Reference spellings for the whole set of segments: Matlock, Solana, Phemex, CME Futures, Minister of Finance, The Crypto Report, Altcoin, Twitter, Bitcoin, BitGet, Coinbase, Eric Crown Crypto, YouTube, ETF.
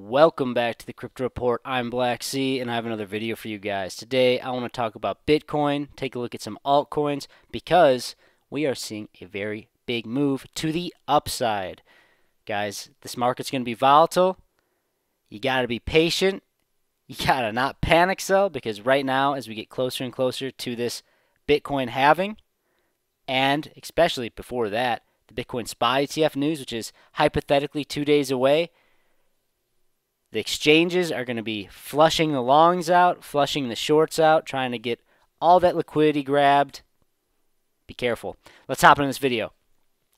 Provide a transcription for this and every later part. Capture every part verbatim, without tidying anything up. Welcome back to the Crypto Report. I'm Black C, and I have another video for you guys. Today, I want to talk about Bitcoin, take a look at some altcoins, because we are seeing a very big move to the upside. Guys, this market's going to be volatile. You got to be patient. You got to not panic sell, because right now, as we get closer and closer to this Bitcoin halving, and especially before that, the Bitcoin S P Y E T F news, which is hypothetically two days away, the exchanges are going to be flushing the longs out, flushing the shorts out, trying to get all that liquidity grabbed. Be careful. Let's hop into this video.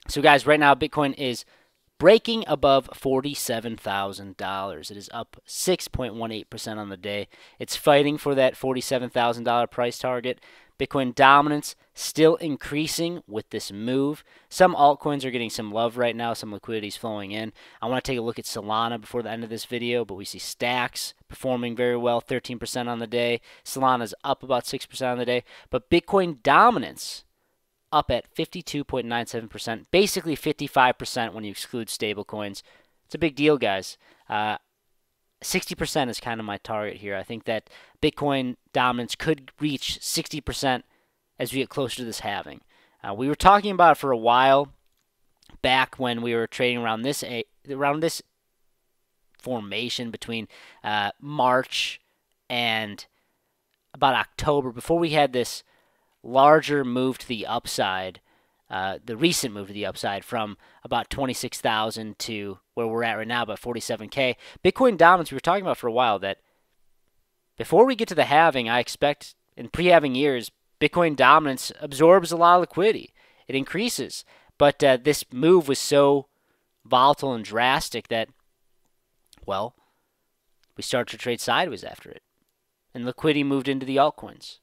So guys, right now Bitcoin is breaking above forty-seven thousand dollars. It is up six point one eight percent on the day. It's fighting for that forty-seven thousand dollar price target. Bitcoin dominance still increasing with this move. Some altcoins are getting some love right now. Some liquidity is flowing in. I want to take a look at Solana before the end of this video, but we see Stacks performing very well, thirteen percent on the day. Solana's up about six percent on the day. But Bitcoin dominance up at fifty-two point nine seven percent, basically fifty-five percent when you exclude stablecoins. It's a big deal, guys. Uh, sixty percent is kind of my target here. I think that Bitcoin dominance could reach sixty percent as we get closer to this halving. Uh, we were talking about it for a while back when we were trading around this a, around this formation between uh, March and about October, before we had this larger move to the upside, uh, the recent move to the upside from about twenty-six thousand to where we're at right now, about forty-seven K. Bitcoin dominance, we were talking about for a while, that before we get to the halving, I expect in pre-halving years, Bitcoin dominance absorbs a lot of liquidity. It increases. But uh, this move was so volatile and drastic that, well, we started to trade sideways after it. And liquidity moved into the altcoins.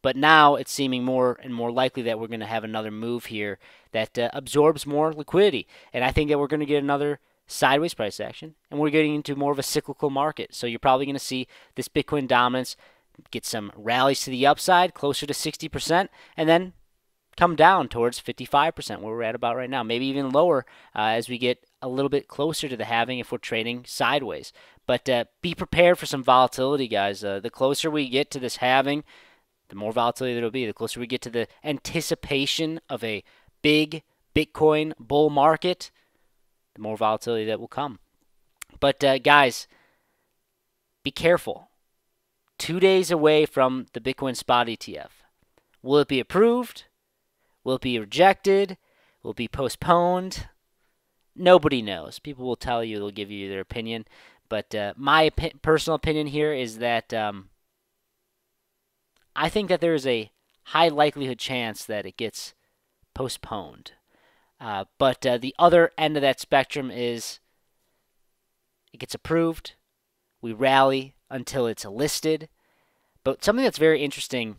But now it's seeming more and more likely that we're going to have another move here that uh, absorbs more liquidity. And I think that we're going to get another sideways price action. And we're getting into more of a cyclical market. So you're probably going to see this Bitcoin dominance get some rallies to the upside, closer to sixty percent, and then come down towards fifty-five percent, where we're at about right now. Maybe even lower uh, as we get a little bit closer to the halving if we're trading sideways. But uh, be prepared for some volatility, guys. Uh, the closer we get to this halving, the more volatility there will be. The closer we get to the anticipation of a big Bitcoin bull market, the more volatility that will come. But uh, guys, be careful. Two days away from the Bitcoin spot E T F. Will it be approved? Will it be rejected? Will it be postponed? Nobody knows. People will tell you, they'll give you their opinion. But uh, my personal opinion here is that um, I think that there is a high likelihood chance that it gets postponed. Uh, but uh, the other end of that spectrum is it gets approved, we rally until it's listed. But something that's very interesting,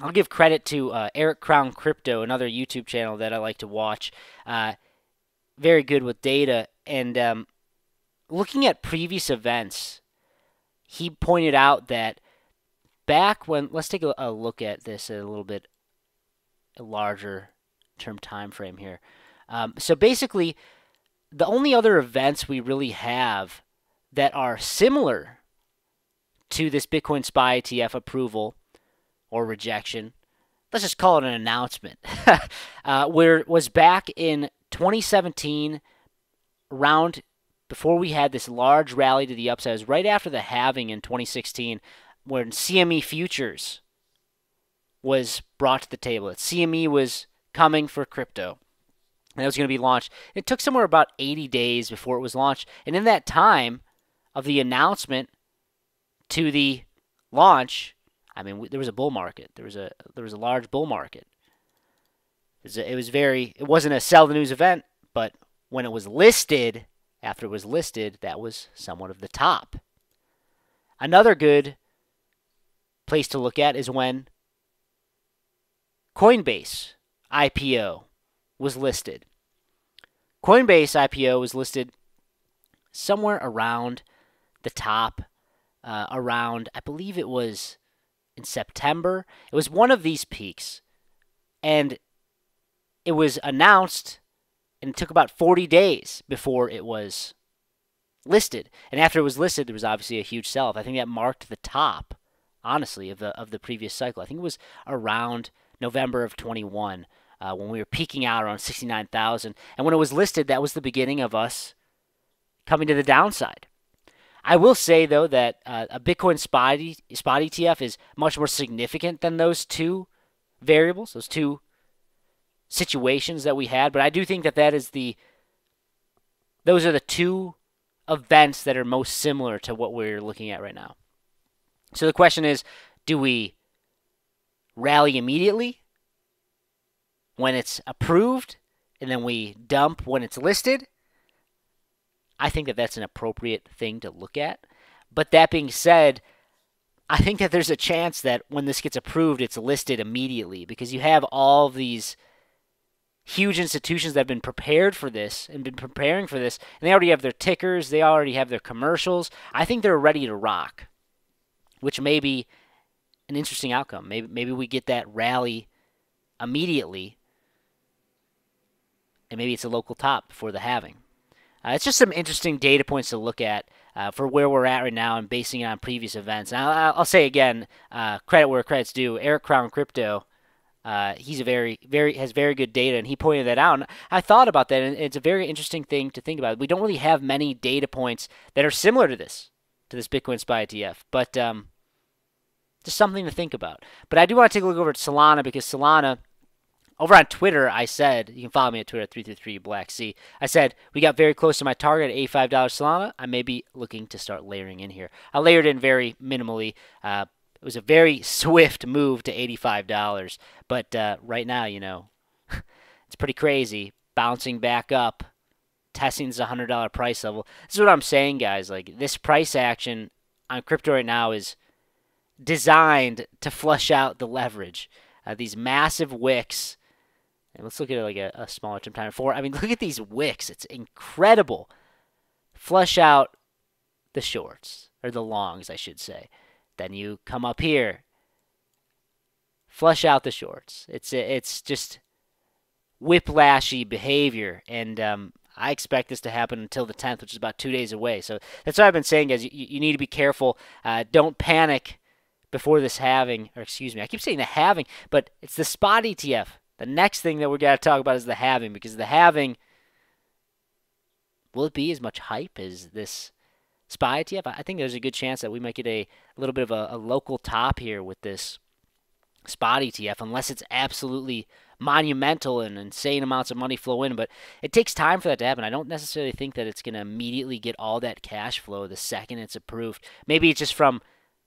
I'll give credit to uh, Eric Crown Crypto, another YouTube channel that I like to watch. Uh, very good with data. And um, looking at previous events, he pointed out that back when, let's take a look at this a little bit a larger term time frame here. Um, so basically, the only other events we really have that are similar to this Bitcoin S P Y E T F approval or rejection, let's just call it an announcement, uh, where was back in twenty seventeen, around before we had this large rally to the upside. It was right after the halving in twenty sixteen. When C M E Futures was brought to the table. C M E was coming for crypto, and it was going to be launched. It took somewhere about eighty days before it was launched. And in that time of the announcement to the launch, I mean, there was a bull market. There was a there was a large bull market. It was, a, it was very. It wasn't a sell the news event, but when it was listed, after it was listed, that was somewhat of the top. Another good place to look at is when Coinbase I P O was listed. Coinbase I P O was listed somewhere around the top, uh, around, I believe it was in September. It was one of these peaks, and it was announced, and it took about forty days before it was listed. And after it was listed, there was obviously a huge sell-off. I think that marked the top, honestly, of the of the previous cycle. I think it was around November of twenty-one uh, when we were peaking out around sixty-nine thousand. And when it was listed, that was the beginning of us coming to the downside. I will say, though, that uh, a Bitcoin spot, spot E T F is much more significant than those two variables, those two situations that we had. But I do think that that is the, those are the two events that are most similar to what we're looking at right now. So the question is, do we rally immediately when it's approved and then we dump when it's listed? I think that that's an appropriate thing to look at. But that being said, I think that there's a chance that when this gets approved, it's listed immediately, because you have all these huge institutions that have been prepared for this and been preparing for this, and they already have their tickers, they already have their commercials. I think they're ready to rock, which may be an interesting outcome. Maybe, maybe we get that rally immediately, and maybe it's a local top before the halving. Uh, it's just some interesting data points to look at uh, for where we're at right now and basing it on previous events. And I'll, I'll say again, uh, credit where credit's due. Eric Crown Crypto, uh, he's a very, very has very good data, and he pointed that out. And I thought about that, and it's a very interesting thing to think about. We don't really have many data points that are similar to this, to this Bitcoin S P Y E T F, but um, just something to think about. But I do want to take a look over at Solana, because Solana, over on Twitter, I said, you can follow me at Twitter at three three three Black C. I said, we got very close to my target at eighty-five dollars Solana. I may be looking to start layering in here. I layered in very minimally. Uh, it was a very swift move to eighty-five dollars. But uh, right now, you know, it's pretty crazy. Bouncing back up, testing this one hundred dollar price level. This is what I'm saying, guys. Like, this price action on crypto right now is designed to flush out the leverage. Uh, these massive wicks. And let's look at like a, a smaller time four. I mean, look at these wicks. It's incredible. Flush out the shorts, or the longs, I should say. Then you come up here. Flush out the shorts. It's it's just whiplashy behavior, and um, I expect this to happen until the tenth, which is about two days away. So that's what I've been saying, guys. You, you need to be careful. Uh, don't panic before this halving, or excuse me, I keep saying the halving, but it's the spot E T F. The next thing that we're going to talk about is the halving, because the halving, will it be as much hype as this S P Y E T F? I think there's a good chance that we might get a, a little bit of a, a local top here with this spot E T F, unless it's absolutely monumental and insane amounts of money flow in. But it takes time for that to happen. I don't necessarily think that it's going to immediately get all that cash flow the second it's approved. Maybe it's just from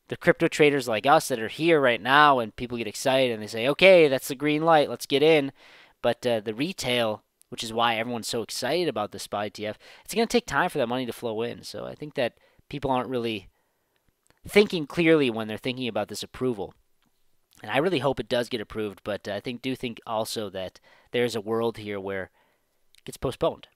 the crypto traders like us that are here right now, and people get excited and they say, okay, that's the green light, let's get in. But uh, the retail, which is why everyone's so excited about the S P Y E T F, it's going to take time for that money to flow in. So I think that people aren't really thinking clearly when they're thinking about this approval. And I really hope it does get approved, but I think do think also that there's a world here where it gets postponed.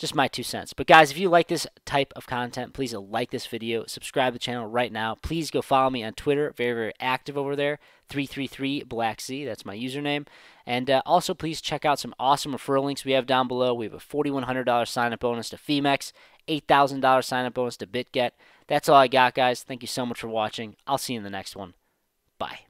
Just my two cents. But guys, if you like this type of content, please like this video, subscribe to the channel right now. Please go follow me on Twitter. Very, very active over there. three three three Black C. That's my username. And uh, also, please check out some awesome referral links we have down below. We have a forty-one hundred dollar sign-up bonus to Phemex, eight thousand dollar sign-up bonus to BitGet. That's all I got, guys. Thank you so much for watching. I'll see you in the next one. Bye.